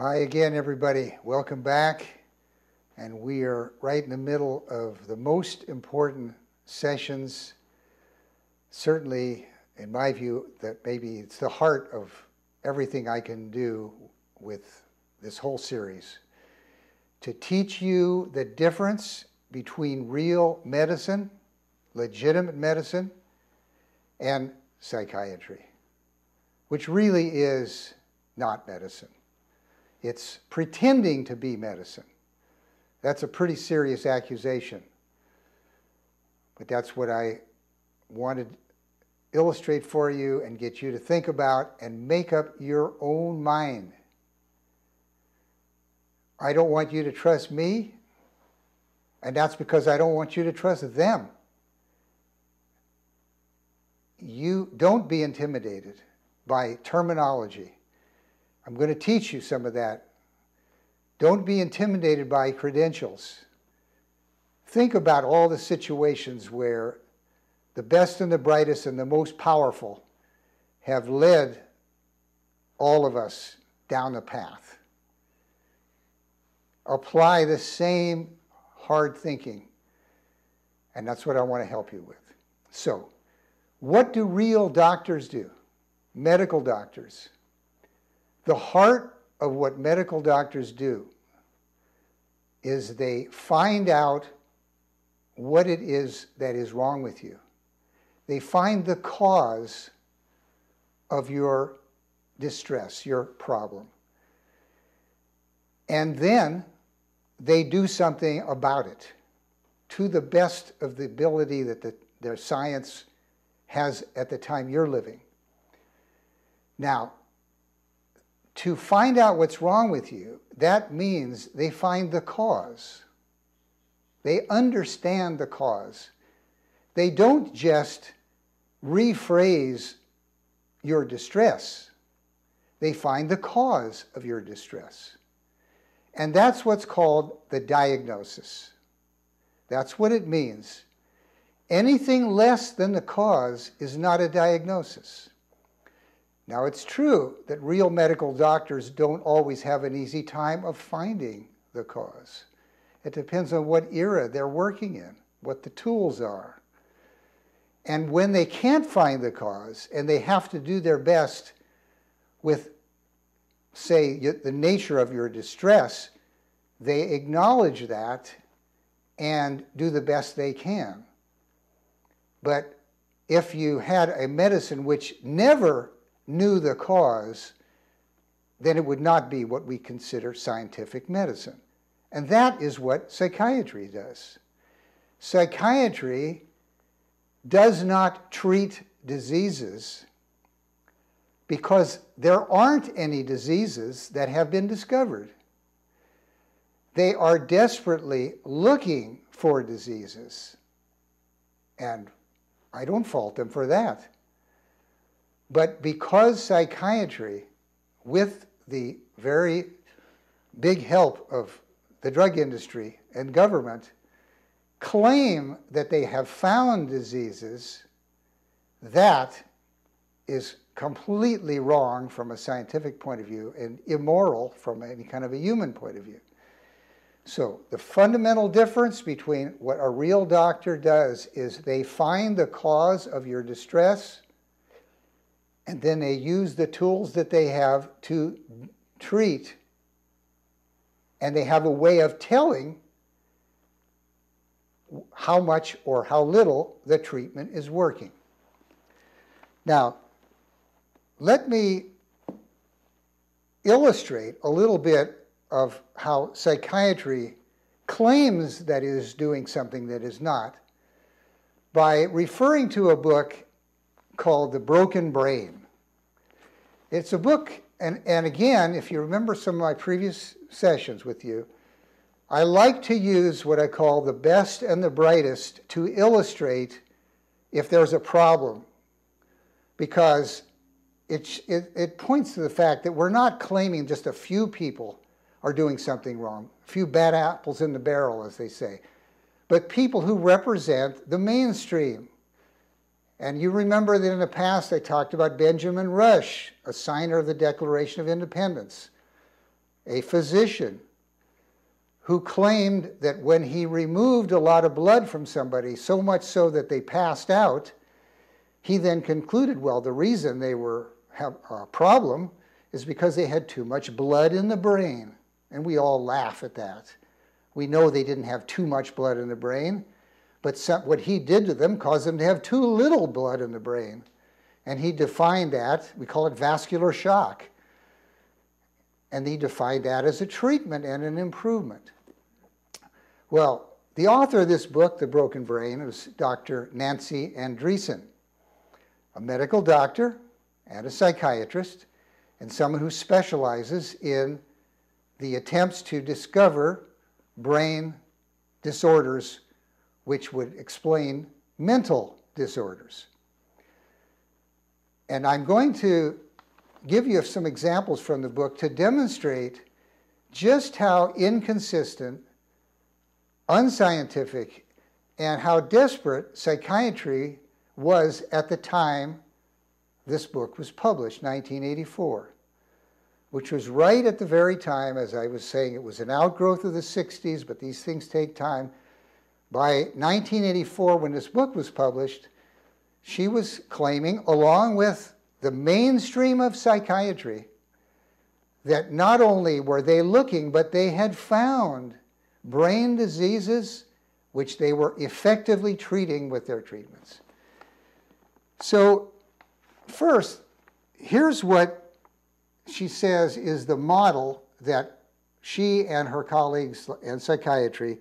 Hi again, everybody. Welcome back. And we are right in the middle of the most important sessions, certainly in my view, that maybe it's the heart of everything I can do with this whole series. To teach you the difference between real medicine, legitimate medicine, and psychiatry, which really is not medicine. It's pretending to be medicine. That's a pretty serious accusation. But that's what I wanted to illustrate for you and get you to think about and make up your own mind. I don't want you to trust me, and that's because I don't want you to trust them. You don't be intimidated by terminology. I'm going to teach you some of that. Don't be intimidated by credentials. Think about all the situations where the best and the brightest and the most powerful have led all of us down the path. Apply the same hard thinking, and that's what I want to help you with. So, what do real doctors do? Medical doctors. The heart of what medical doctors do is they find out what it is that is wrong with you. They find the cause of your distress, your problem. And then they do something about it to the best of the ability that their science has at the time you're living. Now, to find out what's wrong with you, that means they find the cause. They understand the cause. They don't just rephrase your distress. They find the cause of your distress. And that's what's called the diagnosis. That's what it means. Anything less than the cause is not a diagnosis. Now, it's true that real medical doctors don't always have an easy time of finding the cause. It depends on what era they're working in, what the tools are. And when they can't find the cause and they have to do their best with, say, the nature of your distress, they acknowledge that and do the best they can. But if you had a medicine which never knew the cause, then it would not be what we consider scientific medicine. And that is what psychiatry does. Psychiatry does not treat diseases because there aren't any diseases that have been discovered. They are desperately looking for diseases. And I don't fault them for that. But because psychiatry, with the very big help of the drug industry and government, claim that they have found diseases, that is completely wrong from a scientific point of view and immoral from any kind of a human point of view. So the fundamental difference between what a real doctor does is they find the cause of your distress, and then they use the tools that they have to treat, and they have a way of telling how much or how little the treatment is working. Now, let me illustrate a little bit of how psychiatry claims that it is doing something that is not by referring to a book called The Broken Brain. It's a book, and again, if you remember some of my previous sessions with you, I like to use what I call the best and the brightest to illustrate if there's a problem, because it points to the fact that we're not claiming just a few people are doing something wrong, a few bad apples in the barrel, as they say, but people who represent the mainstream. And you remember that in the past I talked about Benjamin Rush, a signer of the Declaration of Independence, a physician who claimed that when he removed a lot of blood from somebody, so much so that they passed out, he then concluded, well, the reason they have a problem is because they had too much blood in the brain. And we all laugh at that. We know they didn't have too much blood in the brain, but what he did to them caused them to have too little blood in the brain. And he defined that, we call it vascular shock. And he defined that as a treatment and an improvement. Well, the author of this book, The Broken Brain, was Dr. Nancy Andreasen, a medical doctor and a psychiatrist, and someone who specializes in the attempts to discover brain disorders which would explain mental disorders. And I'm going to give you some examples from the book to demonstrate just how inconsistent, unscientific, and how desperate psychiatry was at the time this book was published, 1984, which was right at the very time, as I was saying, it was an outgrowth of the 60s, but these things take time. By 1984, when this book was published, she was claiming, along with the mainstream of psychiatry, that not only were they looking, but they had found brain diseases which they were effectively treating with their treatments. So first, here's what she says is the model that she and her colleagues in psychiatry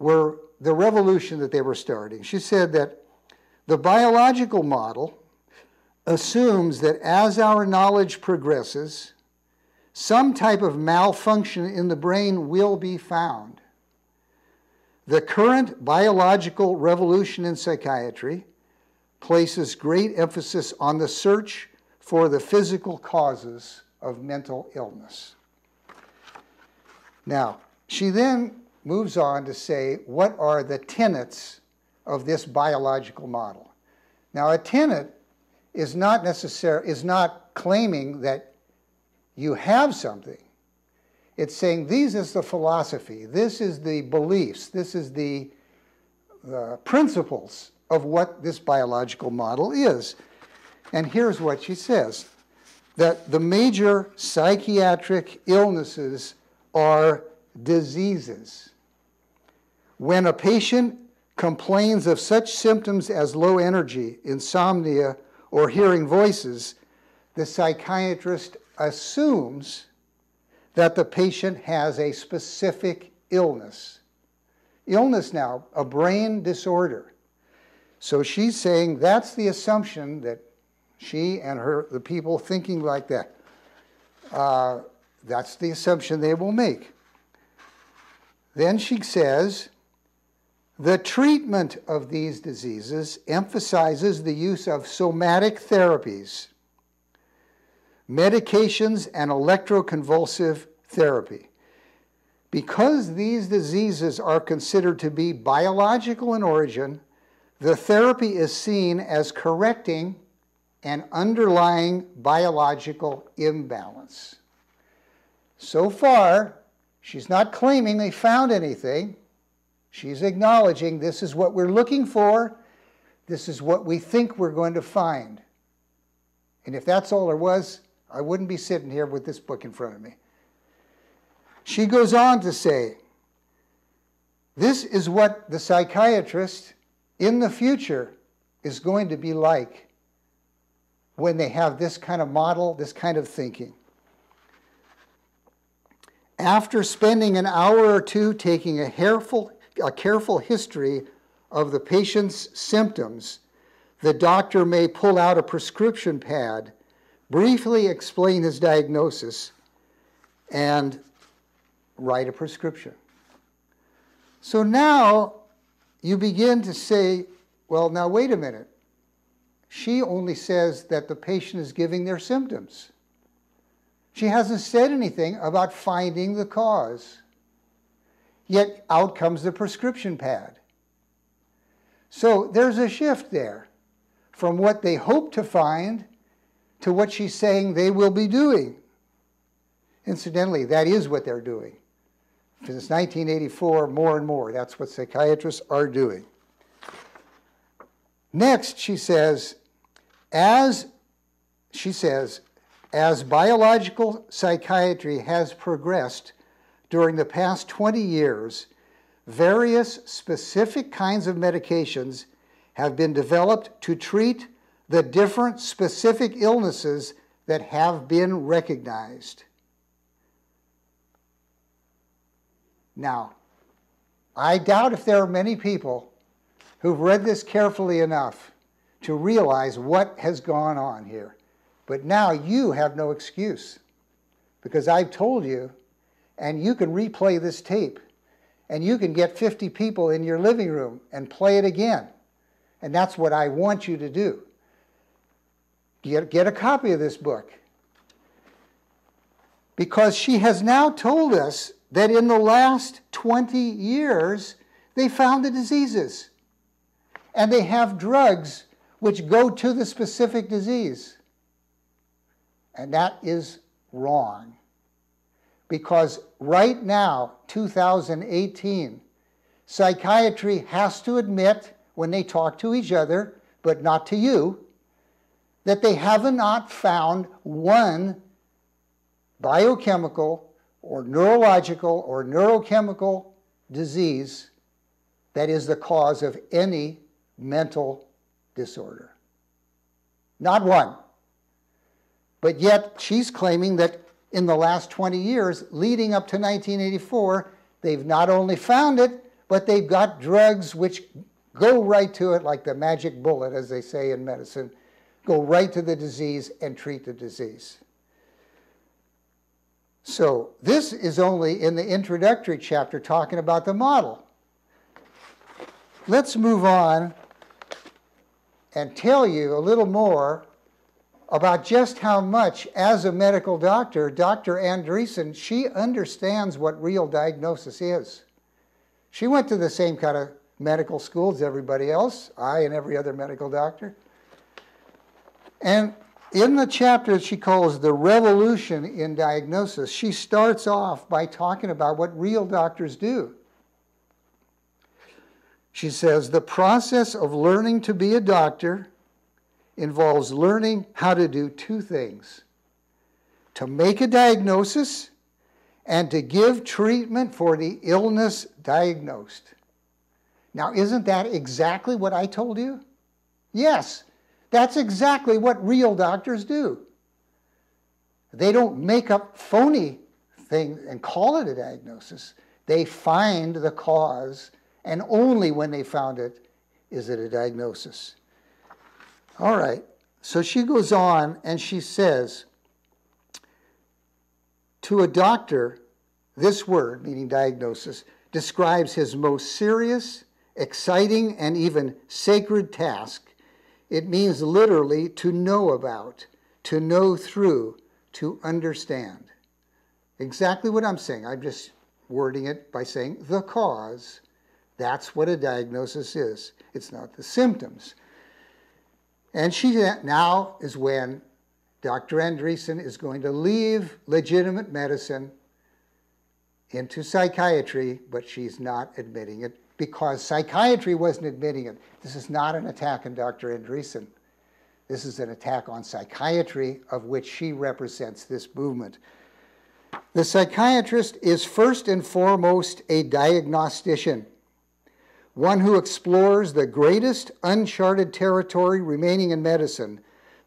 were, the revolution that they were starting. She said that the biological model assumes that as our knowledge progresses, some type of malfunction in the brain will be found. The current biological revolution in psychiatry places great emphasis on the search for the physical causes of mental illness. Now, she then moves on to say, what are the tenets of this biological model? Now, a tenet is not claiming that you have something. It's saying this is the philosophy, this is the beliefs, this is the principles of what this biological model is. And here's what she says, that the major psychiatric illnesses are diseases. When a patient complains of such symptoms as low energy, insomnia, or hearing voices, the psychiatrist assumes that the patient has a specific illness. Illness now, a brain disorder. So she's saying that's the assumption that she and the people thinking like that, that's the assumption they will make. Then she says, the treatment of these diseases emphasizes the use of somatic therapies, medications, and electroconvulsive therapy. Because these diseases are considered to be biological in origin, the therapy is seen as correcting an underlying biological imbalance. So far, she's not claiming they found anything. She's acknowledging this is what we're looking for, this is what we think we're going to find. And if that's all there was, I wouldn't be sitting here with this book in front of me. She goes on to say, this is what the psychiatrist in the future is going to be like when they have this kind of model, this kind of thinking. After spending an hour or two taking a careful history of the patient's symptoms, the doctor may pull out a prescription pad, briefly explain his diagnosis, and write a prescription. So now you begin to say, well, now wait a minute. She only says that the patient is giving their symptoms. She hasn't said anything about finding the cause. Yet out comes the prescription pad. So there's a shift there from what they hope to find to what she's saying they will be doing. Incidentally, that is what they're doing. Since 1984, more and more, that's what psychiatrists are doing. Next, she says, as biological psychiatry has progressed during the past 20 years, various specific kinds of medications have been developed to treat the different specific illnesses that have been recognized. Now, I doubt if there are many people who've read this carefully enough to realize what has gone on here. But now you have no excuse, because I've told you, and you can replay this tape, and you can get 50 people in your living room and play it again. And that's what I want you to do. Get a copy of this book. Because she has now told us that in the last 20 years, they found the diseases. And they have drugs which go to the specific disease. And that is wrong. Because right now, 2018, psychiatry has to admit, when they talk to each other, but not to you, that they have not found one biochemical or neurological or neurochemical disease that is the cause of any mental disorder. Not one. But yet she's claiming that in the last 20 years, leading up to 1984, they've not only found it, but they've got drugs which go right to it, like the magic bullet, as they say in medicine, go right to the disease and treat the disease. So this is only in the introductory chapter talking about the model. Let's move on and tell you a little more about just how much, as a medical doctor, Dr. Andreasen, she understands what real diagnosis is. She went to the same kind of medical school as everybody else, I and every other medical doctor. And in the chapter she calls The Revolution in Diagnosis, she starts off by talking about what real doctors do. She says, the process of learning to be a doctor involves learning how to do two things: to make a diagnosis and to give treatment for the illness diagnosed. Now, isn't that exactly what I told you? Yes, that's exactly what real doctors do. They don't make up phony things and call it a diagnosis. They find the cause, and only when they found it is it a diagnosis. All right, so she goes on and she says, to a doctor, this word, meaning diagnosis, describes his most serious, exciting, and even sacred task. It means literally to know about, to know through, to understand. Exactly what I'm saying. I'm just wording it by saying the cause. That's what a diagnosis is. It's not the symptoms. And she, now is when Dr. Andreasen is going to leave legitimate medicine into psychiatry, but she's not admitting it because psychiatry wasn't admitting it. This is not an attack on Dr. Andreasen. This is an attack on psychiatry, of which she represents this movement. The psychiatrist is first and foremost a diagnostician, one who explores the greatest uncharted territory remaining in medicine,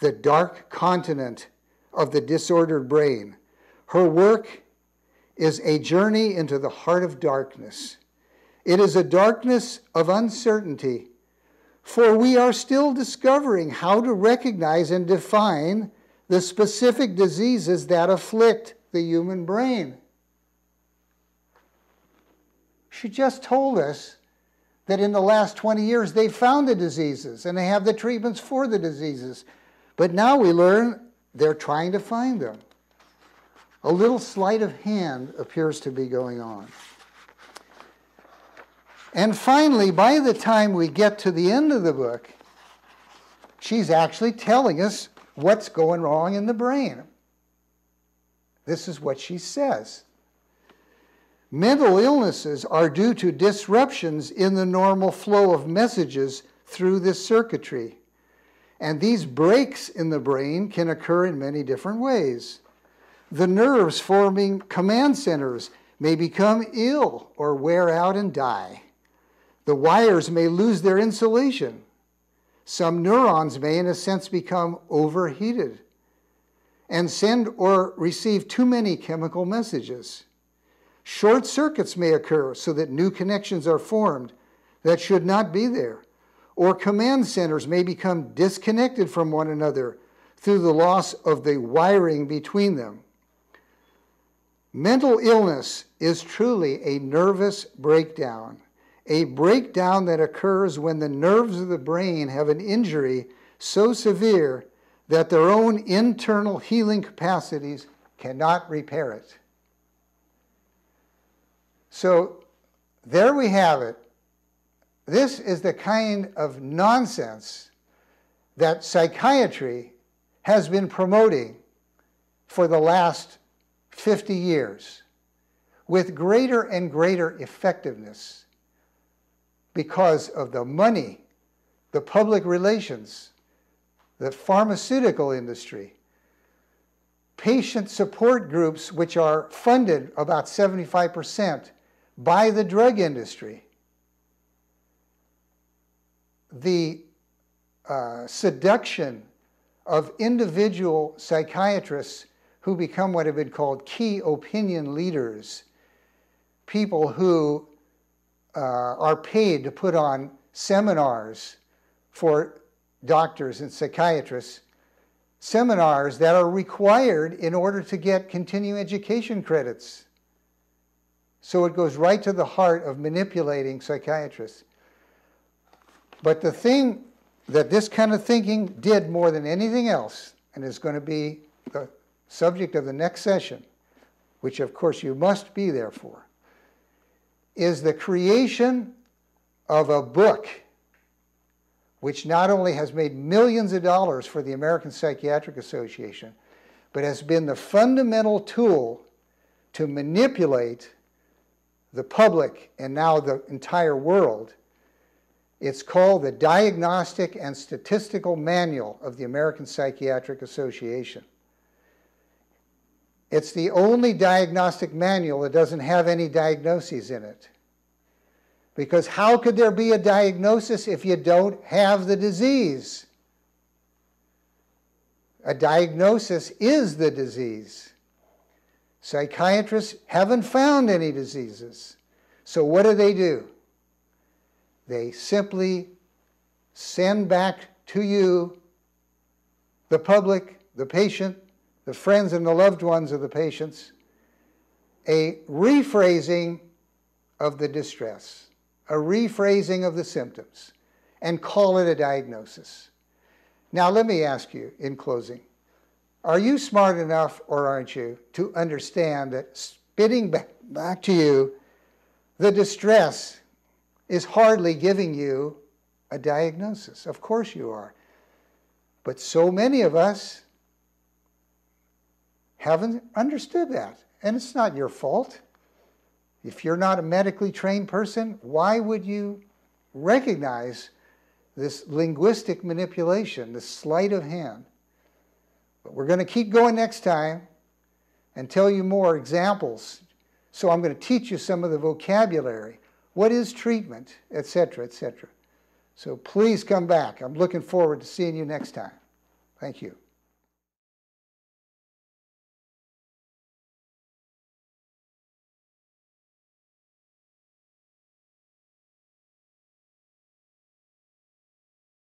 the dark continent of the disordered brain. Her work is a journey into the heart of darkness. It is a darkness of uncertainty, for we are still discovering how to recognize and define the specific diseases that afflict the human brain. She just told us that in the last 20 years they found the diseases and they have the treatments for the diseases. But now we learn they're trying to find them. A little sleight of hand appears to be going on. And finally, by the time we get to the end of the book, she's actually telling us what's going wrong in the brain. This is what she says. Mental illnesses are due to disruptions in the normal flow of messages through this circuitry. And these breaks in the brain can occur in many different ways. The nerves forming command centers may become ill or wear out and die. The wires may lose their insulation. Some neurons may, in a sense, become overheated and send or receive too many chemical messages. Short circuits may occur so that new connections are formed that should not be there, or command centers may become disconnected from one another through the loss of the wiring between them. Mental illness is truly a nervous breakdown, a breakdown that occurs when the nerves of the brain have an injury so severe that their own internal healing capacities cannot repair it. So there we have it. This is the kind of nonsense that psychiatry has been promoting for the last 50 years with greater and greater effectiveness because of the money, the public relations, the pharmaceutical industry, patient support groups which are funded about 75% by the drug industry, the seduction of individual psychiatrists who become what have been called key opinion leaders, people who are paid to put on seminars for doctors and psychiatrists, seminars that are required in order to get continuing education credits. So it goes right to the heart of manipulating psychiatrists. But the thing that this kind of thinking did more than anything else, and is going to be the subject of the next session, which of course you must be there for, is the creation of a book which not only has made millions of dollars for the American Psychiatric Association, but has been the fundamental tool to manipulate the public and now the entire world. It's called the Diagnostic and Statistical Manual of the American Psychiatric Association. It's the only diagnostic manual that doesn't have any diagnoses in it. Because how could there be a diagnosis if you don't have the disease? A diagnosis is the disease. Psychiatrists haven't found any diseases. So what do? They simply send back to you, the public, the patient, the friends and the loved ones of the patients, a rephrasing of the distress, a rephrasing of the symptoms, and call it a diagnosis. Now let me ask you in closing, are you smart enough, or aren't you, to understand that spitting back to you the distress is hardly giving you a diagnosis? Of course you are. But so many of us haven't understood that. And it's not your fault. If you're not a medically trained person, why would you recognize this linguistic manipulation, this sleight of hand? But we're going to keep going next time and tell you more examples. So I'm going to teach you some of the vocabulary. What is treatment, etc., etc. So please come back. I'm looking forward to seeing you next time. Thank you.